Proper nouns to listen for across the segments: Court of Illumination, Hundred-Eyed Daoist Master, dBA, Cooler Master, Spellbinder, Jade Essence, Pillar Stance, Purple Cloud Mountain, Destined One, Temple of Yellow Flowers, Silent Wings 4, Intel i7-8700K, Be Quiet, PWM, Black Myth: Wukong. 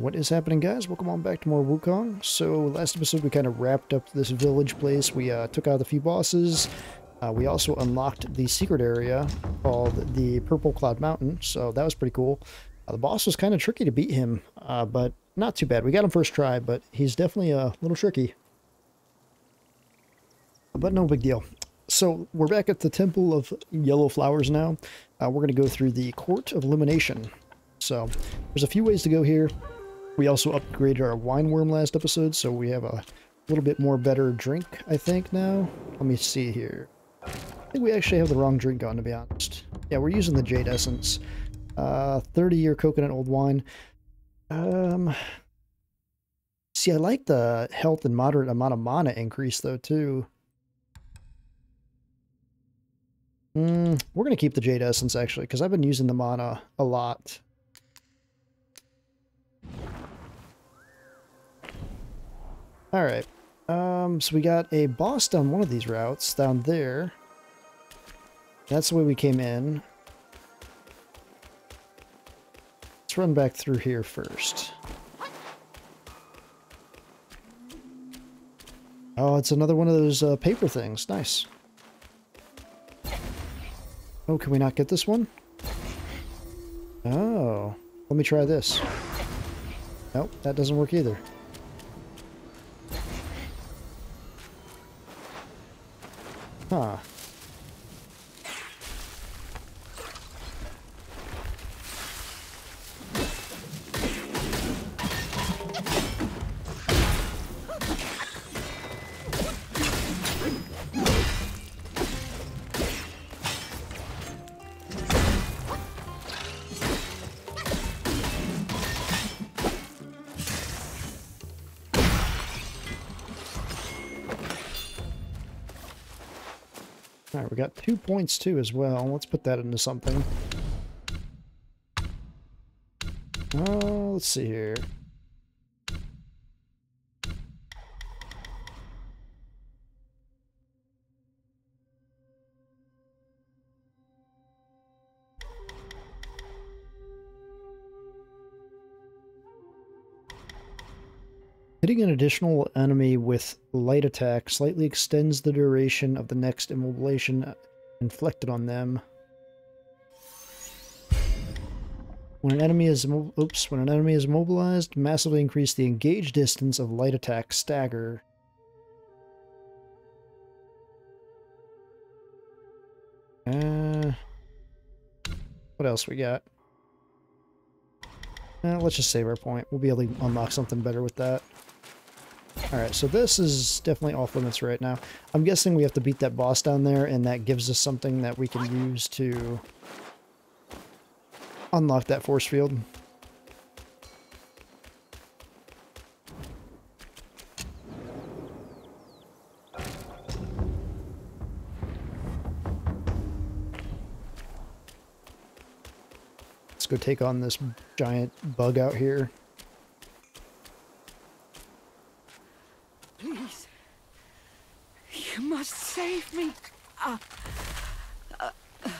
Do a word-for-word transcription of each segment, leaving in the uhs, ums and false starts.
What is happening, guys? Welcome on back to more Wukong. So last episode we kind of wrapped up this village place. We uh, took out a few bosses. Uh, we also unlocked the secret area called the Purple Cloud Mountain, so that was pretty cool. Uh, the boss was kind of tricky to beat him, uh, but not too bad. We got him first try, but he's definitely a little tricky. But no big deal. So we're back at the Temple of Yellow Flowers now. Uh, we're going to go through the Court of Illumination. So there's a few ways to go here. We also upgraded our wine worm last episode, so we have a little bit more better drink, I think, now. Let me see here. I think we actually have the wrong drink on, to be honest. Yeah, we're using the Jade Essence. Uh, thirty-year coconut old wine. Um, see, I like the health and moderate amount of mana increase, though, too. Mm, we're going to keep the Jade Essence, actually, because I've been using the mana a lot. All right, um, so we got a boss down one of these routes, down there. That's the way we came in. Let's run back through here first. Oh, it's another one of those uh, paper things. Nice. Oh, can we not get this one? Oh, let me try this. Nope, that doesn't work either. Huh. Alright, we got two points too as well. Let's put that into something. Oh, let's see here. Hitting an additional enemy with light attack slightly extends the duration of the next immobilization inflicted on them. When an enemy is oops, when an enemy is immobilized, massively increase the engage distance of light attack stagger. Uh, what else we got? Uh, let's just save our point. We'll be able to unlock something better with that. Alright, so this is definitely off limits right now. I'm guessing we have to beat that boss down there, and that gives us something that we can use to unlock that force field. Let's go take on this giant bug out here. Save me! Uh, uh,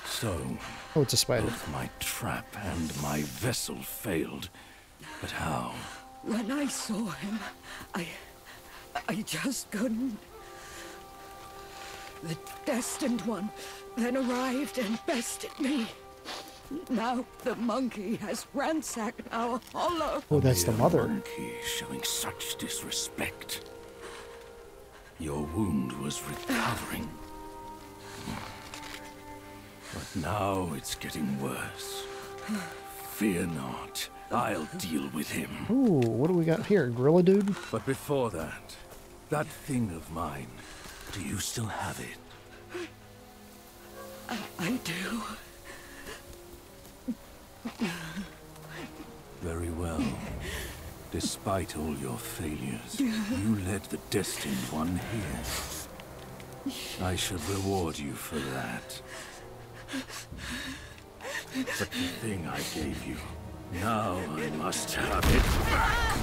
so, oh, it's a spider. Both my trap and my vessel failed, but how? When I saw him, I, I just couldn't. The Destined One then arrived and bested me. Now the monkey has ransacked our hollow. Oh, that's the mother. Monkey showing such disrespect. Your wound was recovering. But now it's getting worse. Fear not. I'll deal with him. Ooh, what do we got here? Gorilla dude? But before that, that thing of mine, do you still have it? I, I do. Very well. Despite all your failures, you led the Destined One here. I should reward you for that. But the thing I gave you, now I must have it back.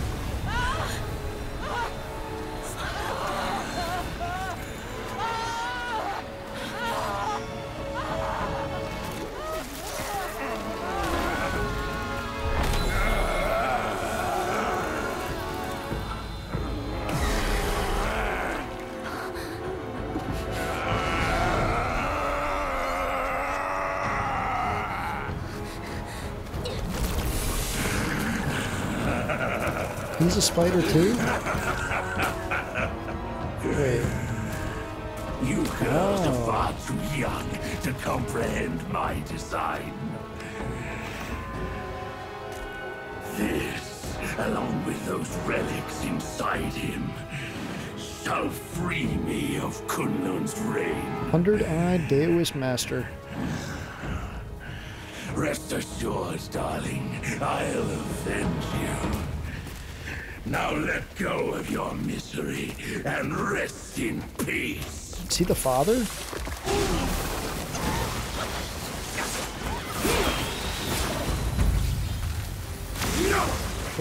He's a spider too? Wait. You girls oh. are far too young to comprehend my design. This, along with those relics inside him, shall free me of Kunlun's reign. Hundred-Eyed Daoist Master. Rest assured, darling, I'll avenge you. Now let go of your misery and rest in peace. Is he the father?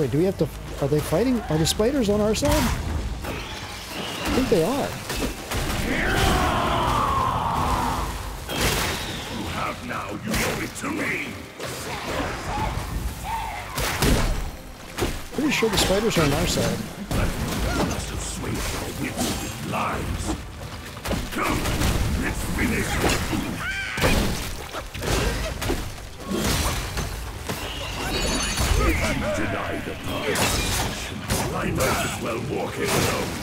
Wait, do we have to... Are they fighting? Are the spiders on our side? I think they are. You have now, you owe it to me. Pretty sure the spiders are on our side. Come, let's finish. If you deny the power, I might as well walk it alone.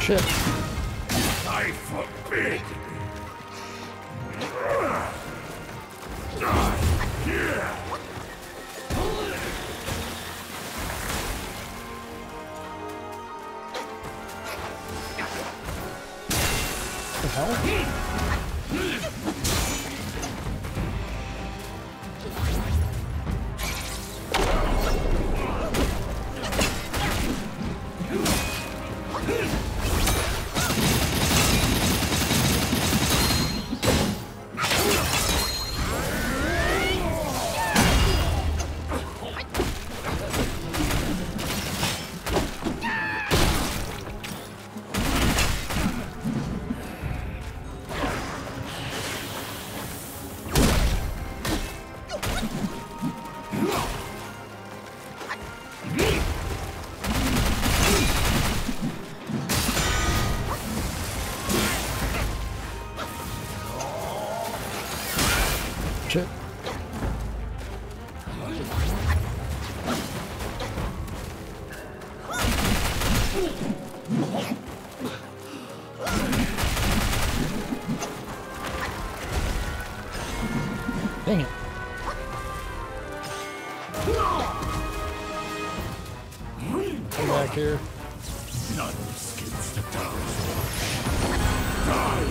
Shit. I forbid. The hell? Die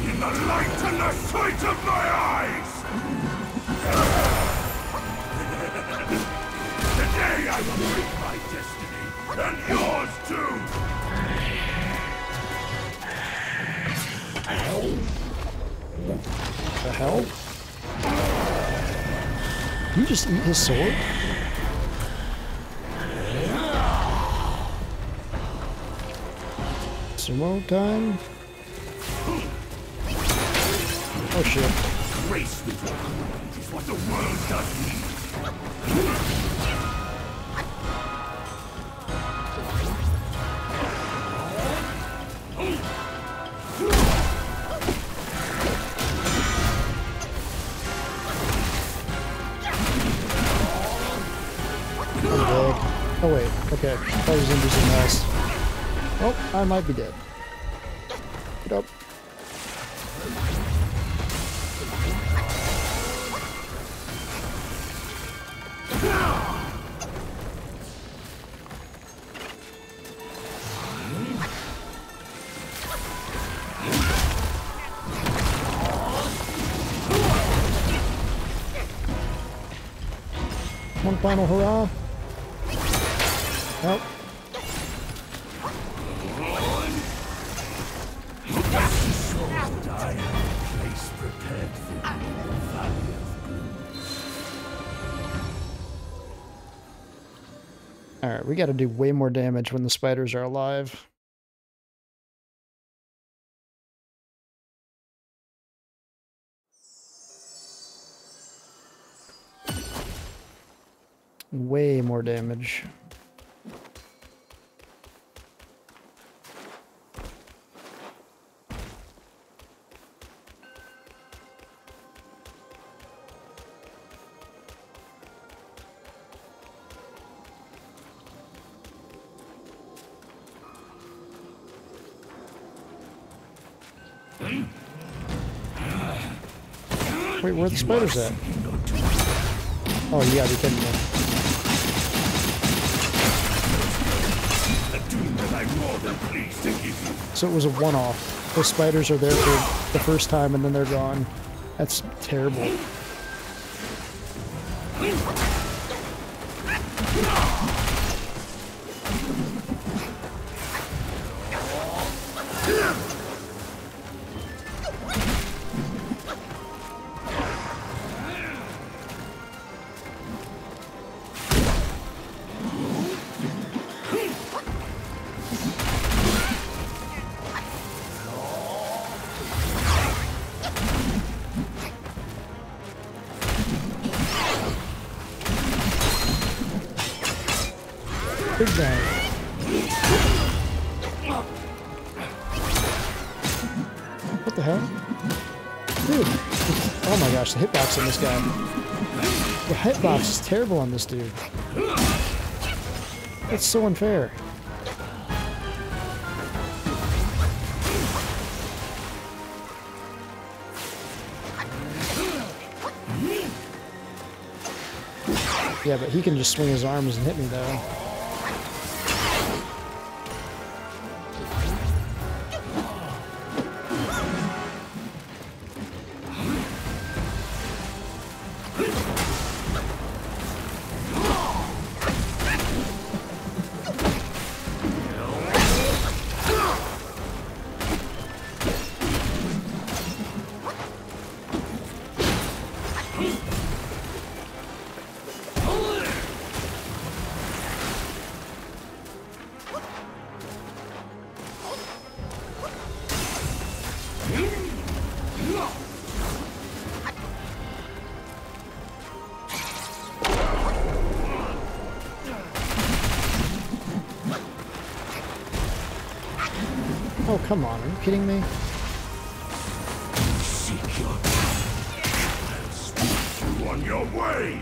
in the light and the sight of my eyes! I will reach my destiny, and yours too! What the hell? You just eat his sword? Sumo time? Oh shit. Grace with you is what the world does need. Oh wait, okay. I was into something else. Oh, I might be dead. Get up. One final hurrah. Nope. Alright, we gotta do way more damage when the spiders are alive. Way more damage. Wait, where are the spiders at? Oh, you gotta be kidding me. So it was a one-off. Those spiders are there for the first time and then they're gone. That's terrible. What the hell? Dude. Oh my gosh, the hitbox on this guy. The hitbox is terrible on this dude. That's so unfair. Yeah, but he can just swing his arms and hit me though. Oh, come on, are you kidding me? Seek your death. I'll speak you on your way.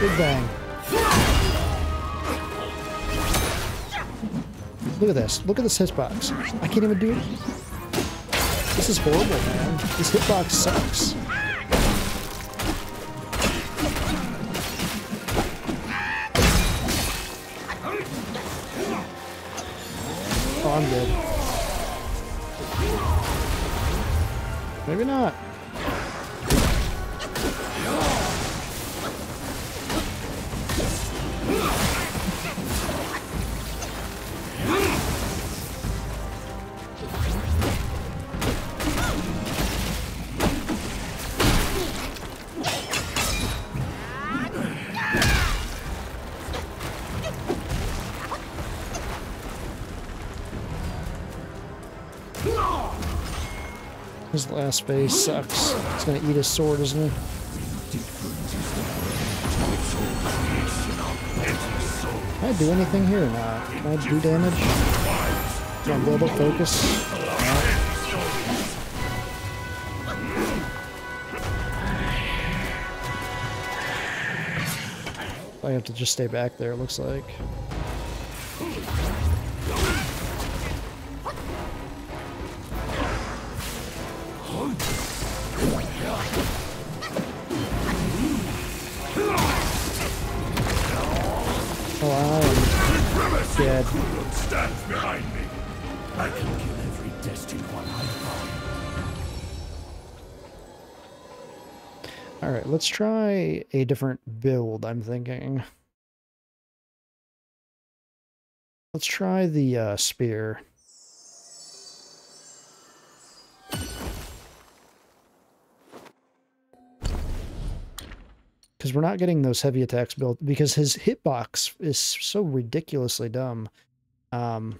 Big bang. Look at this. Look at this hitbox. I can't even do it. This is horrible, man. This hitbox sucks. I'm good. Maybe not. His last phase sucks. It's gonna eat his sword, isn't it? Can I do anything here or not? Can I do damage? Can I build up focus? No. I have to just stay back there, it looks like. Stands behind me. I can kill every destined one I find. All right, let's try a different build. I'm thinking. Let's try the uh, spear. Because we're not getting those heavy attacks built because his hitbox is so ridiculously dumb. Um,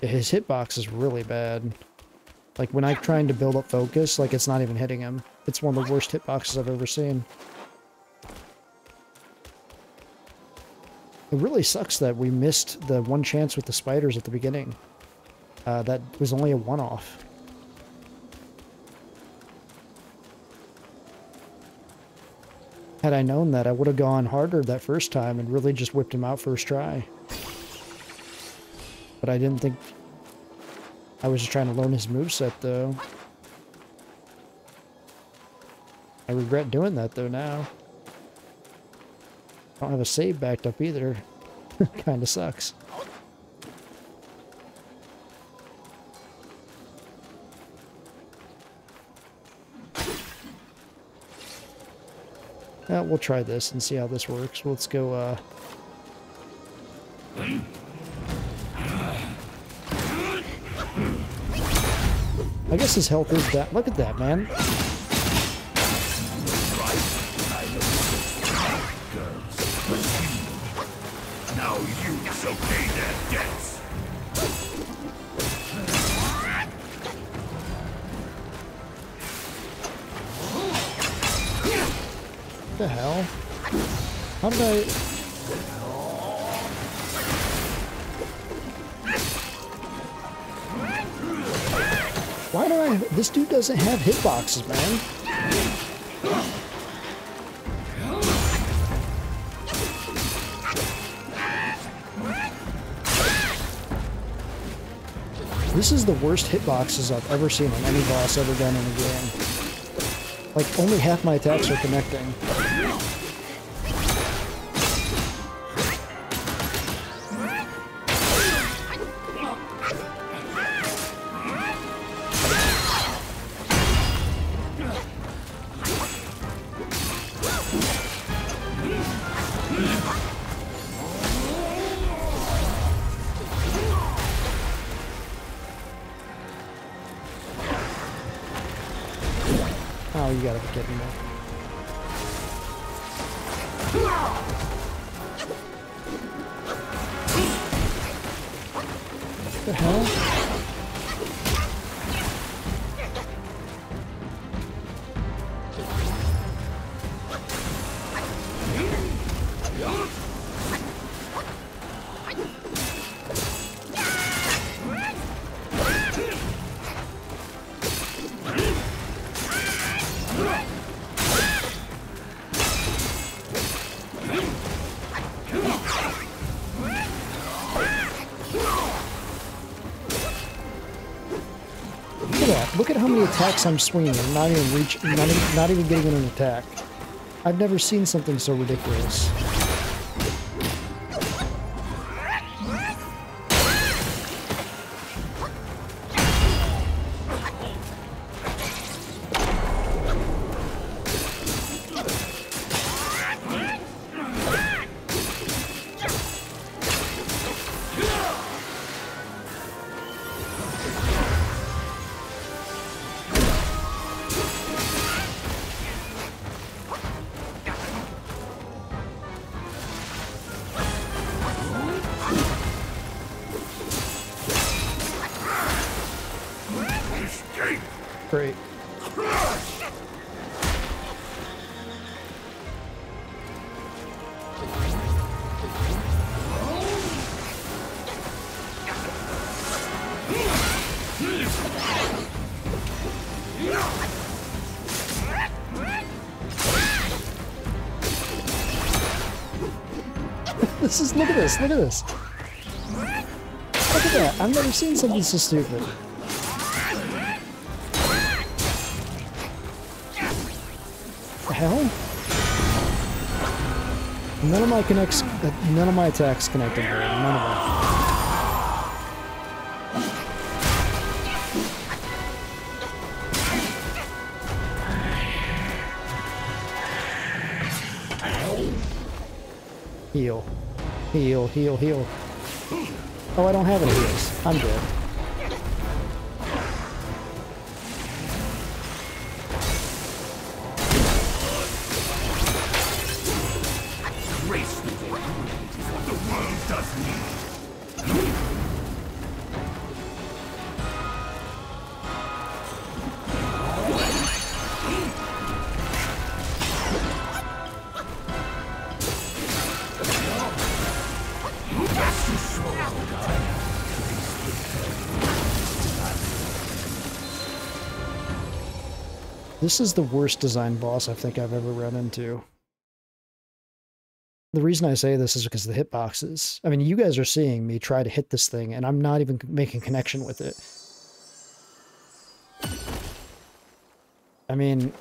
his hitbox is really bad. Like when I'm trying to build up focus, like it's not even hitting him. It's one of the worst hitboxes I've ever seen. It really sucks that we missed the one chance with the spiders at the beginning. Uh, that was only a one-off. Had I known that, I would have gone harder that first time and really just whipped him out first try. But I didn't think... I was just trying to learn his moveset, though. I regret doing that, though, now. I don't have a save backed up either. Kinda sucks. Uh, we'll try this and see how this works. Let's go, uh... I guess his health is that... Look at that, man. Now you shall pay their debts. The hell? How did I... Why do I... This dude doesn't have hitboxes, man. This is the worst hitboxes I've ever seen on any boss ever done in a game. Like, only half my attacks are connecting. You gotta be kidding me. What the hell? Look at how many attacks I'm swinging. I'm not even reaching, not even, not even getting an attack. I've never seen something so ridiculous. This is, look at this, look at this. Look at that, I've never seen something so stupid. The hell? None of my connects, none of my attacks connected, none of them. Heal. Heal, heal, heal. Oh, I don't have any heals. I'm dead. This is the worst design boss I think I've ever run into. The reason I say this is because of the hitboxes. I mean, you guys are seeing me try to hit this thing, and I'm not even making connection with it. I mean...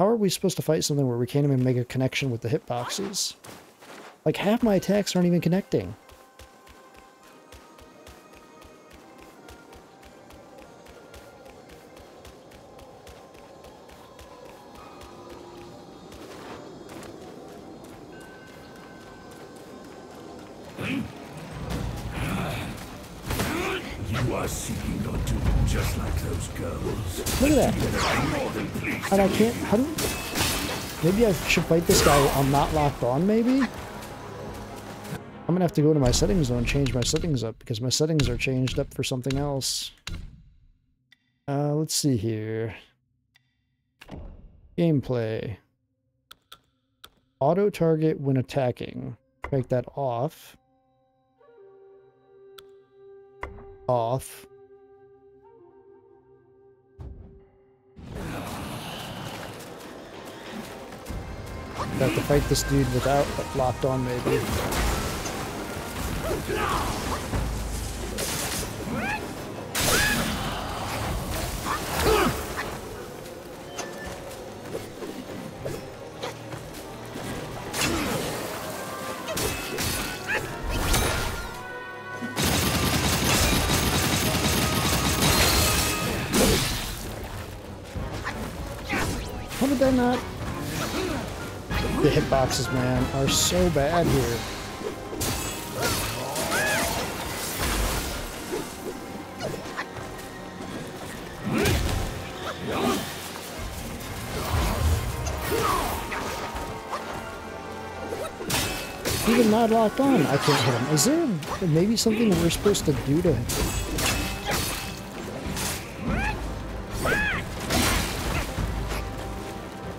how are we supposed to fight something where we can't even make a connection with the hitboxes? Like, half my attacks aren't even connecting. And I can't, how do, maybe I should fight this guy while I'm not locked on, maybe? I'm gonna have to go to my settings though and change my settings up, because my settings are changed up for something else. Uh, let's see here. Gameplay. Auto target when attacking. Make that off. Off. I have to fight this dude without, but locked on maybe. How did that not? The hitboxes, man, are so bad here. Even not locked on, I can't hit him. Is there maybe something we're supposed to do to him?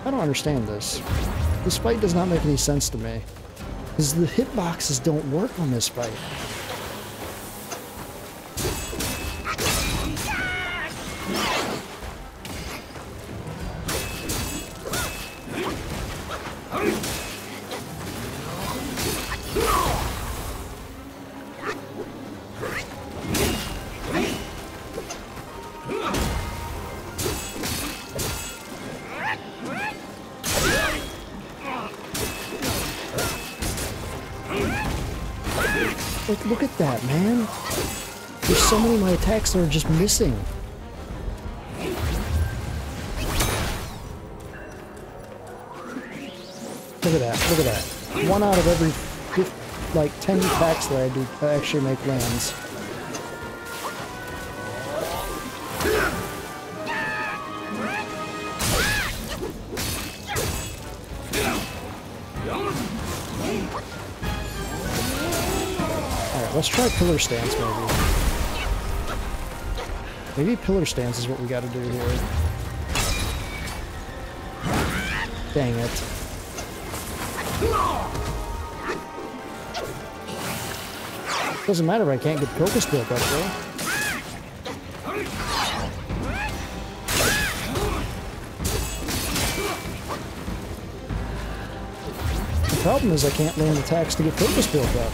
I don't understand this. This fight does not make any sense to me, because the hitboxes don't work on this fight. Like, look at that, man. There's so many of my attacks that are just missing. Look at that, look at that. One out of every, like, ten attacks that I do that actually make lands. Let's try Pillar Stance, maybe. Maybe Pillar Stance is what we gotta do here. Dang it. Doesn't matter if I can't get Focus built up, though. The problem is I can't land attacks to get Focus built up.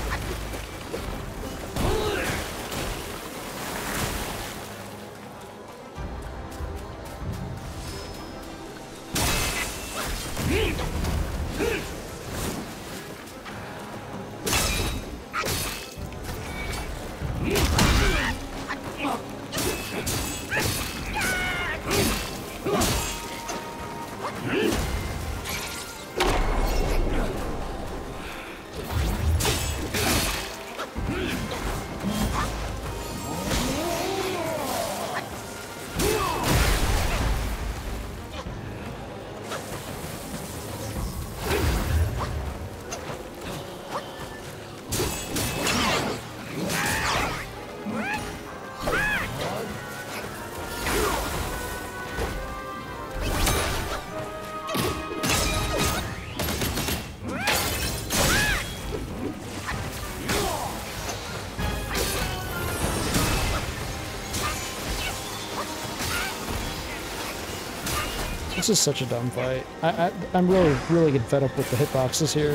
This is such a dumb fight. I, I, I'm really, really getting fed up with the hitboxes here.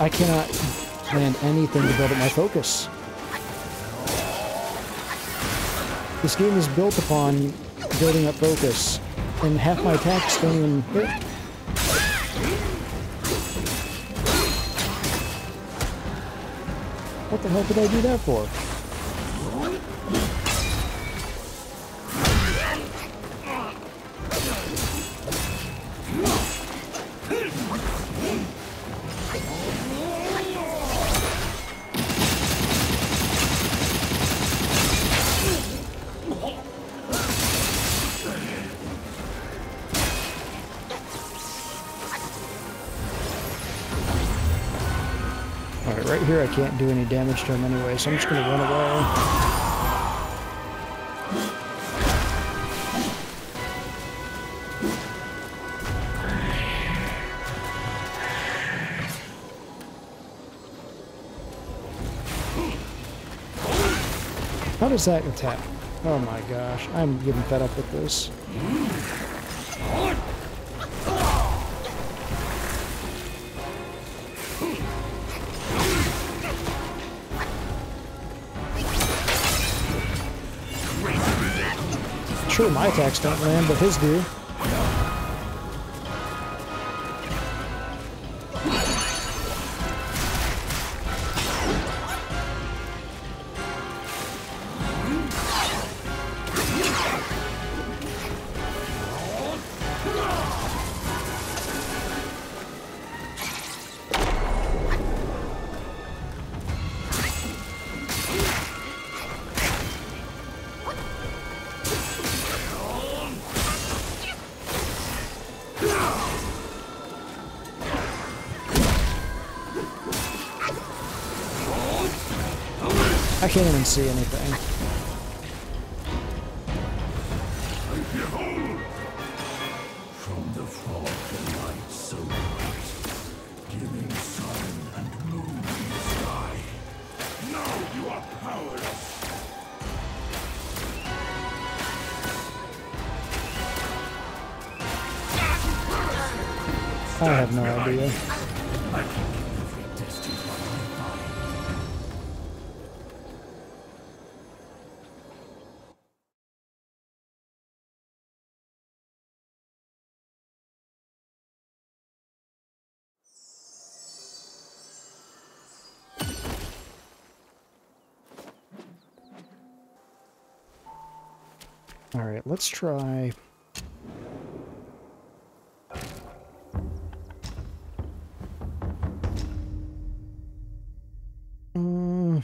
I cannot land anything to build up my focus. This game is built upon building up focus, and half my attacks don't even hit. What the hell did I do that for? I can't do any damage to him anyway, so I'm just gonna run away. How does that attack? Oh my gosh, I'm getting fed up with this. Sure, my attacks don't land, but his do. I can't even see anything. From the fog the light so bright, giving sun and moon in the sky. Now you are powerless. I have no idea. All right, let's try... Mm.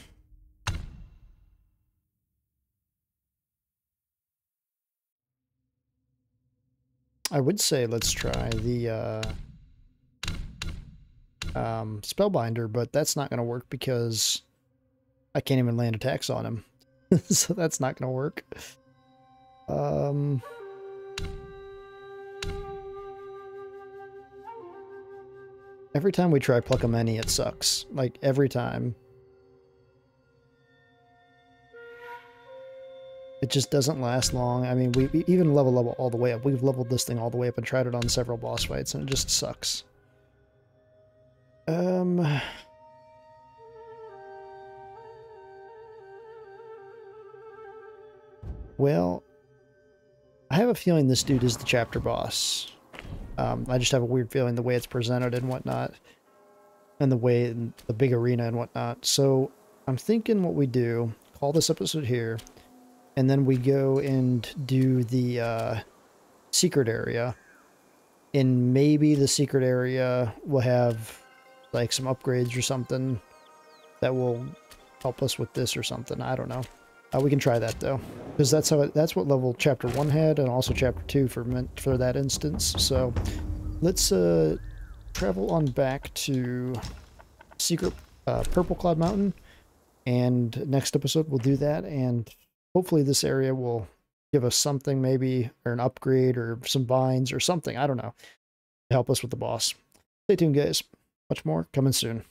I would say let's try the uh, um, Spellbinder, but that's not going to work because I can't even land attacks on him. So that's not going to work. Um... Every time we try pluck a many, it sucks. Like, every time. It just doesn't last long. I mean, we, we even level level all the way up. We've leveled this thing all the way up and tried it on several boss fights, and it just sucks. Um... Well, I have a feeling this dude is the chapter boss. Um, I just have a weird feeling the way it's presented and whatnot, and the way in the big arena and whatnot. So I'm thinking what we do, call this episode here, and then we go and do the uh, secret area. And maybe the secret area will have like some upgrades or something that will help us with this or something. I don't know. Uh, we can try that though, because that's how it, that's what level chapter one had, and also chapter two for meant for that instance. So let's uh, travel on back to secret uh, Purple Cloud Mountain, and next episode we'll do that, and hopefully this area will give us something, maybe, or an upgrade or some binds or something. I don't know, to help us with the boss. Stay tuned, guys. Much more coming soon.